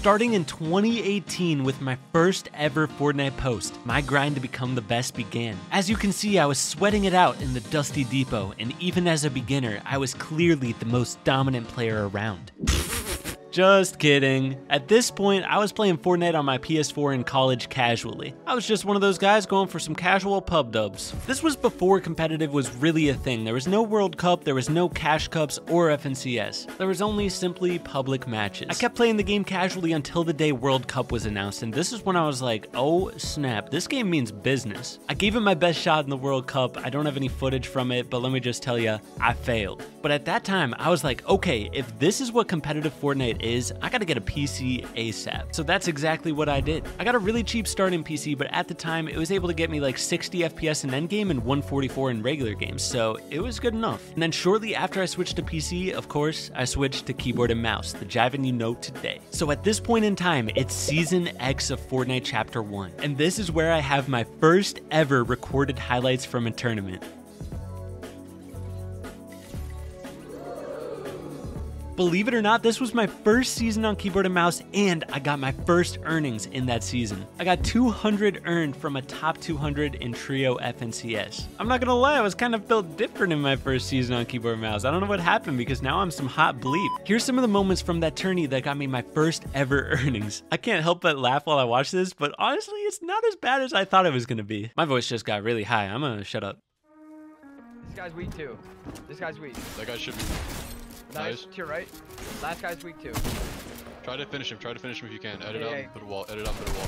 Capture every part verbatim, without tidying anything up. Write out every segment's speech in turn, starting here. Starting in twenty eighteen with my first ever Fortnite post, my grind to become the best began. As you can see, I was sweating it out in the Dusty Depot, and even as a beginner, I was clearly the most dominant player around. Just kidding. At this point, I was playing Fortnite on my P S four in college casually. I was just one of those guys going for some casual pub dubs. This was before competitive was really a thing. There was no World Cup, there was no cash cups or F N C S. There was only simply public matches. I kept playing the game casually until the day World Cup was announced, and this is when I was like, oh snap, this game means business. I gave it my best shot in the World Cup. I don't have any footage from it, but let me just tell you, I failed. But at that time, I was like, okay, if this is what competitive Fortnite is, I gotta get a P C ASAP. So that's exactly what I did. I got a really cheap start in P C, but at the time it was able to get me like sixty F P S in endgame and one forty-four in regular games, so it was good enough. And then shortly after I switched to P C, of course, I switched to keyboard and mouse, the Jivan you know today. So at this point in time, it's season X of Fortnite chapter one. And this is where I have my first ever recorded highlights from a tournament. Believe it or not, this was my first season on keyboard and mouse, and I got my first earnings in that season. I got two hundred earned from a top two hundred in trio F N C S. I'm not gonna lie, I was kind of built different in my first season on keyboard and mouse. I don't know what happened because now I'm some hot bleep. Here's some of the moments from that tourney that got me my first ever earnings. I can't help but laugh while I watch this, but honestly, it's not as bad as I thought it was gonna be. My voice just got really high. I'm gonna shut up. This guy's weak too. This guy's weak. That guy should be nice. Nice. To your right. Last guy's weak too. Try to finish him. Try to finish him if you can. Edit yeah, up, yeah. Put a wall. Edit up, put a wall.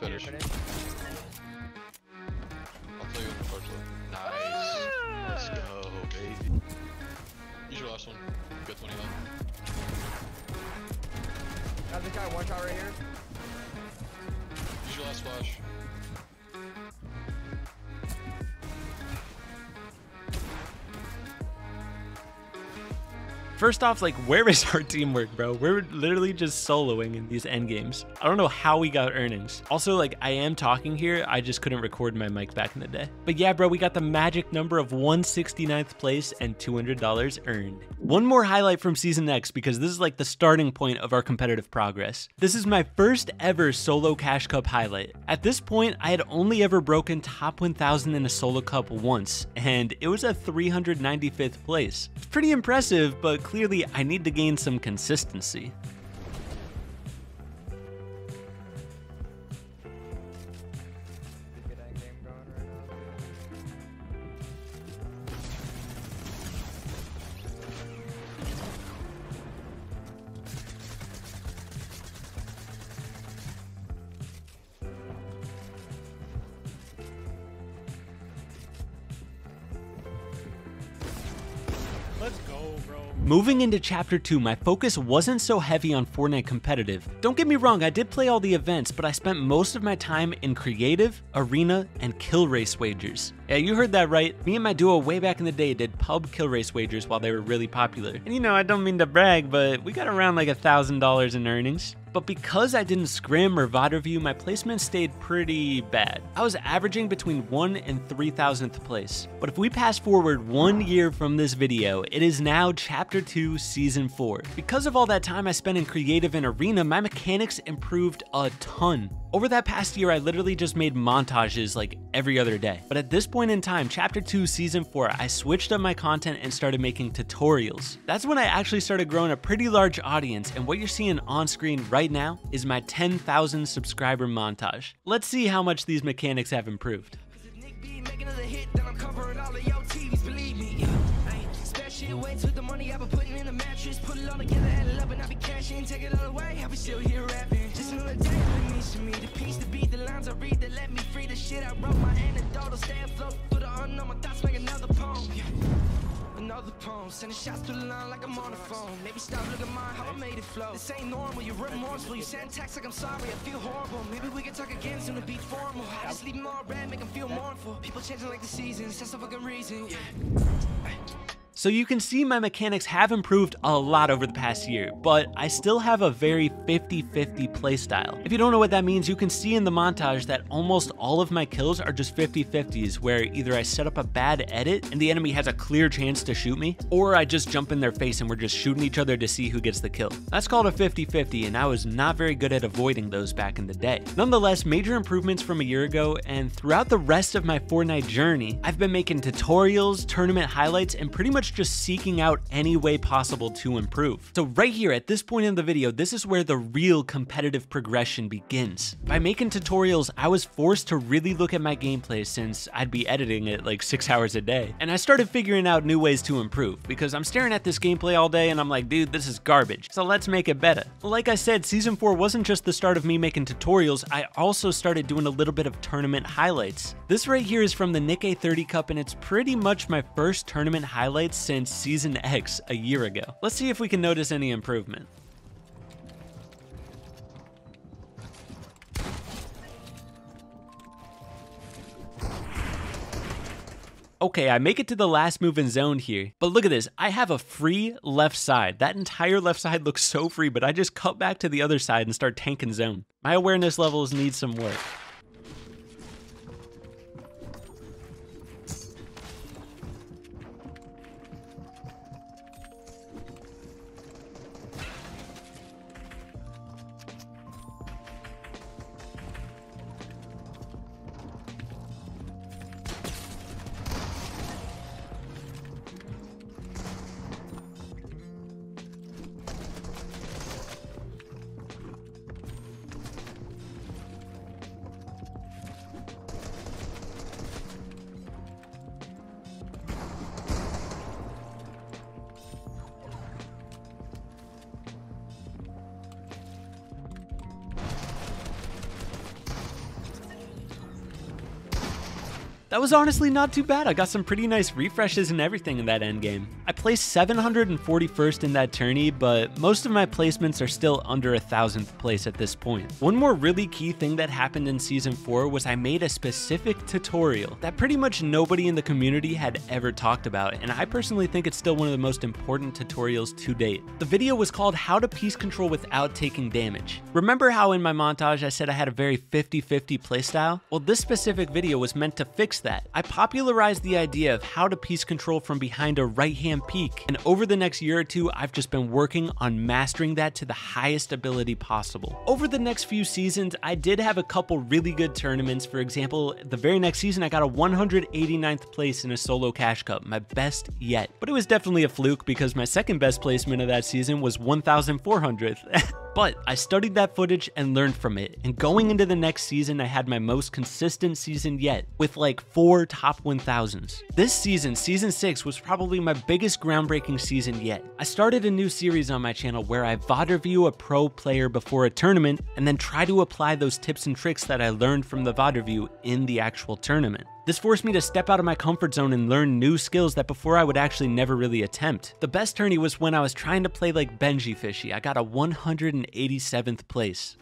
Finish. Finish. I'll tell you in the first one. Nice. Ah! Let's go, baby. Use your last one. Good one, Elon. Got this guy one shot right here. Use your last flash. First off, like, where is our teamwork, bro? We're literally just soloing in these end games. I don't know how we got earnings. Also, like, I am talking here. I just couldn't record my mic back in the day. But yeah, bro, we got the magic number of one sixty-ninth place and two hundred dollars earned. One more highlight from season X, because this is like the starting point of our competitive progress. This is my first ever solo cash cup highlight. At this point, I had only ever broken top one thousand in a solo cup once, and it was a three hundred ninety-fifth place. It's pretty impressive, but clearly, I need to gain some consistency. Let's go, bro. Moving into chapter two, my focus wasn't so heavy on Fortnite competitive. Don't get me wrong, I did play all the events, but I spent most of my time in creative, arena, and kill race wagers. Yeah, you heard that right. Me and my duo way back in the day did pub kill race wagers while they were really popular. And you know, I don't mean to brag, but we got around like a thousand dollars in earnings. But because I didn't scrim or V O D review, my placement stayed pretty bad. I was averaging between one and three thousandth place. But if we pass forward one year from this video, it is now chapter two, season four. Because of all that time I spent in creative and arena, my mechanics improved a ton. Over that past year, I literally just made montages like every other day. But at this point in time, chapter two, season four, I switched up my content and started making tutorials. That's when I actually started growing a pretty large audience, and what you're seeing on screen right now is my ten thousand subscriber montage. Let's see how much these mechanics have improved. Sending shots through the line like I'm on the phone. Maybe stop looking mine, how I made it flow. This ain't normal, you're remorseful. You send texts like I'm sorry, I feel horrible. Maybe we can talk again soon to be formal. I just leave them all red, make them feel mournful. People changing like the seasons, that's the fucking reason. Yeah. So you can see my mechanics have improved a lot over the past year, but I still have a very fifty fifty playstyle. If you don't know what that means, you can see in the montage that almost all of my kills are just fifty fifties, where either I set up a bad edit and the enemy has a clear chance to shoot me, or I just jump in their face and we're just shooting each other to see who gets the kill. That's called a fifty fifty, and I was not very good at avoiding those back in the day. Nonetheless, major improvements from a year ago, and throughout the rest of my Fortnite journey, I've been making tutorials, tournament highlights, and pretty much just seeking out any way possible to improve. So right here at this point in the video, this is where the real competitive progression begins. By making tutorials, I was forced to really look at my gameplay since I'd be editing it like six hours a day. And I started figuring out new ways to improve because I'm staring at this gameplay all day and I'm like, dude, this is garbage. So let's make it better. Like I said, season four wasn't just the start of me making tutorials. I also started doing a little bit of tournament highlights. This right here is from the Nikkei thirty Cup and it's pretty much my first tournament highlights since season X a year ago. Let's see if we can notice any improvement. Okay, I make it to the last move in zone here, but look at this. I have a free left side. That entire left side looks so free, but I just cut back to the other side and start tanking zone. My awareness levels need some work. That was honestly not too bad. I got some pretty nice refreshes and everything in that end game. I placed seven hundred forty-first in that tourney, but most of my placements are still under a thousandth place at this point. One more really key thing that happened in season four was I made a specific tutorial that pretty much nobody in the community had ever talked about, and I personally think it's still one of the most important tutorials to date. The video was called How to Peace Control Without Taking Damage. Remember how in my montage I said I had a very fifty fifty playstyle? Well, this specific video was meant to fix that. I popularized the idea of how to peace control from behind a right-hand peek, and over the next year or two, I've just been working on mastering that to the highest ability possible. Over the next few seasons, I did have a couple really good tournaments. For example, the very next season, I got a one hundred eighty-ninth place in a solo cash cup, my best yet. But it was definitely a fluke because my second best placement of that season was one thousand four hundredth. But I studied that footage and learned from it, and going into the next season, I had my most consistent season yet, with like four top one thousands. This season, season six, was probably my biggest groundbreaking season yet. I started a new series on my channel where I V O D review a pro player before a tournament, and then try to apply those tips and tricks that I learned from the V O D review in the actual tournament. This forced me to step out of my comfort zone and learn new skills that before I would actually never really attempt. The best tourney was when I was trying to play like Benji Fishy. I got a one hundred eighty-seventh place.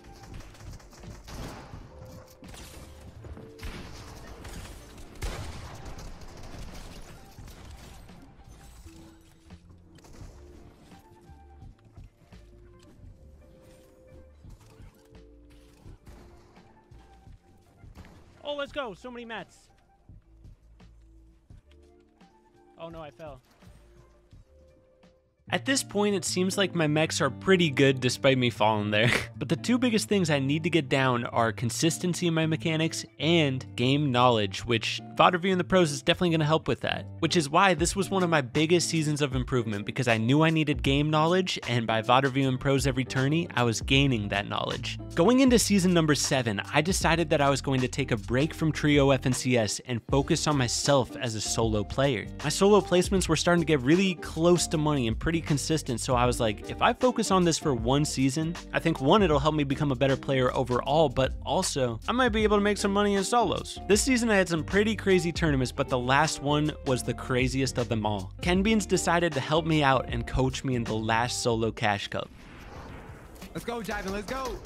Oh, let's go. So many mats. Oh no, I fell. At this point, it seems like my mechs are pretty good despite me falling there. But the two biggest things I need to get down are consistency in my mechanics and game knowledge, which V O D review in the pros is definitely going to help with that. Which is why this was one of my biggest seasons of improvement, because I knew I needed game knowledge, and by V O D review and pros every tourney, I was gaining that knowledge. Going into season number seven, I decided that I was going to take a break from Trio F N C S and focus on myself as a solo player. My solo placements were starting to get really close to money and pretty consistent, so I was like, if I focus on this for one season, I think one, it'll help me become a better player overall, but also I might be able to make some money in solos. This season I had some pretty crazy tournaments, but the last one was the craziest of them all. Ken Beans decided to help me out and coach me in the last solo cash cup. Let's go, Jivan, let's go.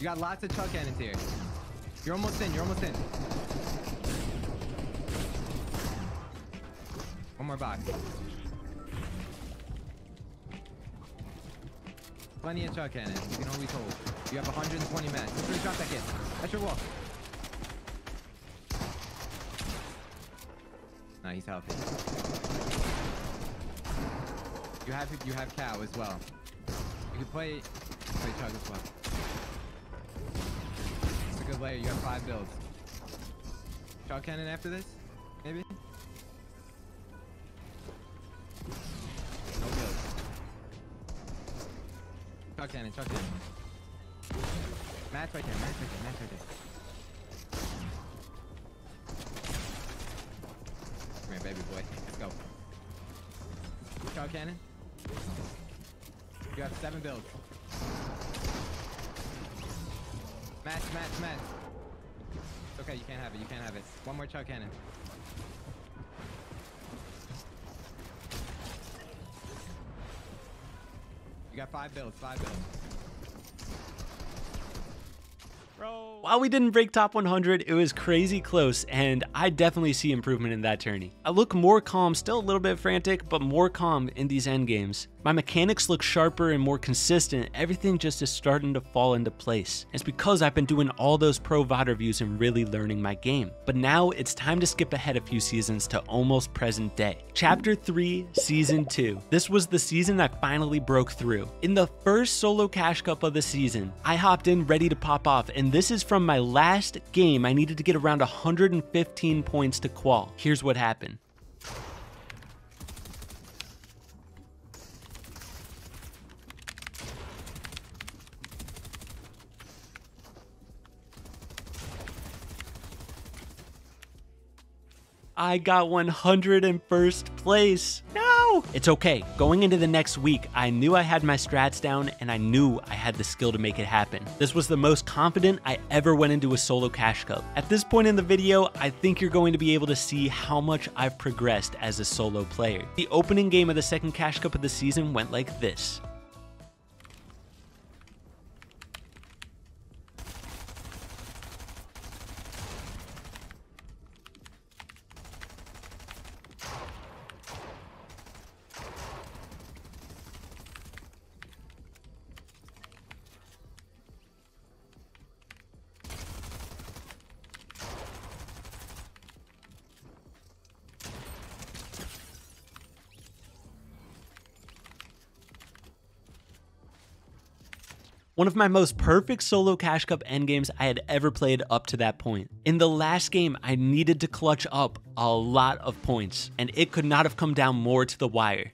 You got lots of chuck cannons here. You're almost in, you're almost in. One more box. Plenty of chuck cannons. You can always hold. You have one hundred twenty men. Let's really drop that kid. That's your wall. Nah, he's healthy. You have you have cow as well. You can play play chug as well. It's a good layer. You have five builds. Chug cannon after this, maybe. Chuck cannon, chuck cannon. Match right there, match right there, match right there. Come here, baby boy. Let's go. Chuck cannon. You have seven builds. Match, match, match. It's okay, you can't have it, you can't have it. One more chuck cannon. You got five builds, five builds. While we didn't break top one hundred, it was crazy close, and I definitely see improvement in that tourney. I look more calm, still a little bit frantic, but more calm in these end games. My mechanics look sharper and more consistent. Everything just is starting to fall into place. It's because I've been doing all those pro V O D reviews and really learning my game. But now it's time to skip ahead a few seasons to almost present day. Chapter three, season two. This was the season I finally broke through. In the first solo cash cup of the season, I hopped in ready to pop off, and this is from my last game. I needed to get around one hundred fifteen points to qual. Here's what happened. I got one hundred first place. No! It's okay. Going into the next week, I knew I had my strats down and I knew I had the skill to make it happen. This was the most confident I ever went into a solo cash cup. At this point in the video, I think you're going to be able to see how much I've progressed as a solo player. The opening game of the second cash cup of the season went like this. One of my most perfect solo cash cup endgames I had ever played up to that point. In the last game, I needed to clutch up a lot of points, and it could not have come down more to the wire.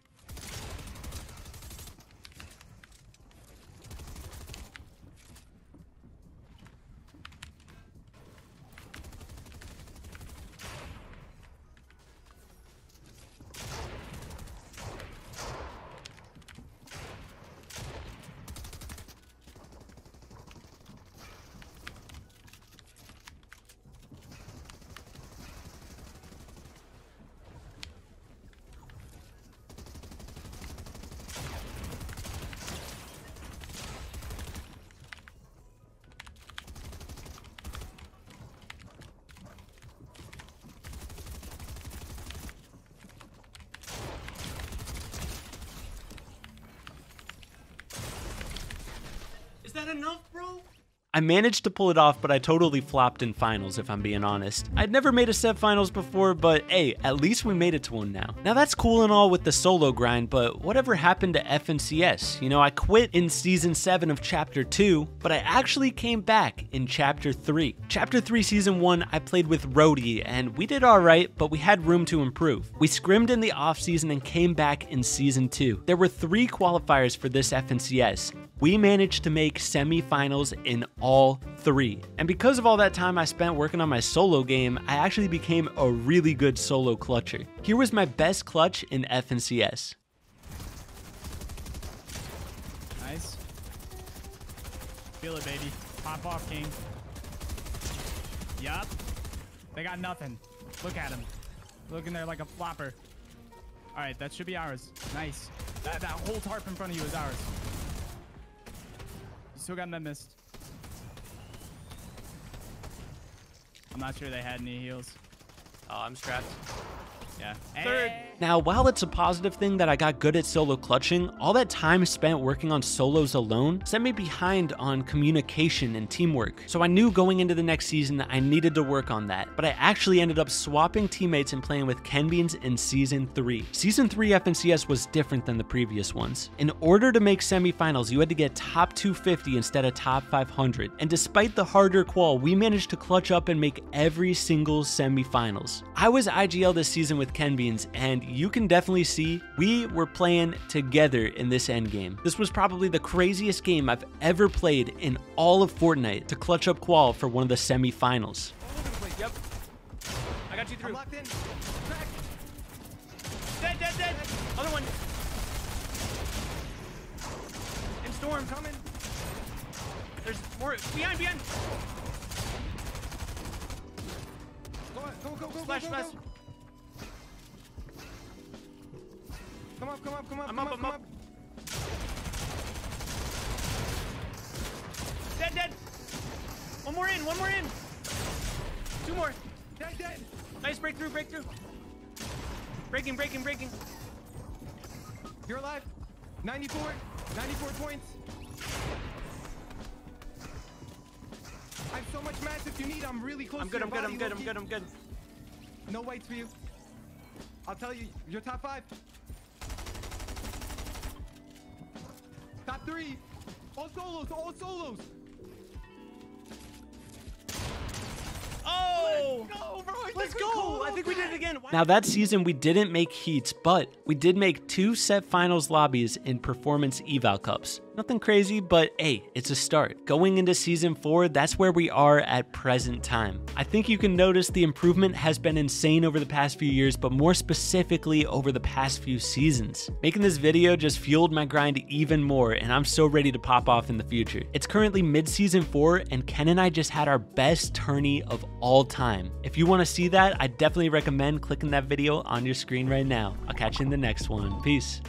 Is that enough, bro? I managed to pull it off, but I totally flopped in finals, if I'm being honest. I'd never made a set finals before, but hey, at least we made it to one now. Now that's cool and all with the solo grind, but whatever happened to F N C S? You know, I quit in season seven of chapter two, but I actually came back in chapter three. Chapter three season one, I played with Rhodey, and we did all right, but we had room to improve. We scrimmed in the off season and came back in season two. There were three qualifiers for this F N C S. We managed to make semifinals in all three. And because of all that time I spent working on my solo game, I actually became a really good solo clutcher. Here was my best clutch in F N C S. Nice. Feel it, baby. Pop off, King. Yup. They got nothing. Look at him. Looking there like a flopper. All right, that should be ours. Nice. That, that whole tarp in front of you is ours. Still got that missed. I'm not sure they had any heals. Oh, I'm strapped. Yeah. Third. Hey. Now, while it's a positive thing that I got good at solo clutching, all that time spent working on solos alone set me behind on communication and teamwork. So I knew going into the next season that I needed to work on that, but I actually ended up swapping teammates and playing with Ken Beans in season three. Season three F N C S was different than the previous ones. In order to make semifinals, you had to get top two fifty instead of top five hundred. And despite the harder qual, we managed to clutch up and make every single semifinals. I was I G L this season with Ken Beans, and you can definitely see we were playing together in this end game. This was probably the craziest game I've ever played in all of Fortnite to clutch up qual for one of the semifinals. Yep. I got you through. I'm locked in. Crack. Dead, dead, dead. Other one. And storm coming. There's more behind, behind. Go, go, go, go, splash, go, go, go. Splash. Come up, come up, come up, I'm come up, up, I'm come up. up. Dead, dead. One more in, one more in. Two more. Dead, dead. Nice breakthrough, breakthrough. Breaking, breaking, breaking. You're alive. ninety-four, ninety-four points. I have so much mass if you need. I'm really close I'm good, to I'm good, I'm good, I'm good, I'm good, I'm good. No waits for you. I'll tell you, you're top five. Top three, all solos, all solos. Oh, let's go, bro. I let's go. I think we did it again. Why now that season we didn't make heats, but we did make two set finals lobbies in performance eval cups. Nothing crazy, but hey, it's a start. Going into season four, that's where we are at present time. I think you can notice the improvement has been insane over the past few years, but more specifically over the past few seasons. Making this video just fueled my grind even more, and I'm so ready to pop off in the future. It's currently mid-season four, and Ken and I just had our best tourney of all time. If you want to see that, I definitely recommend clicking that video on your screen right now. I'll catch you in the next one. Peace.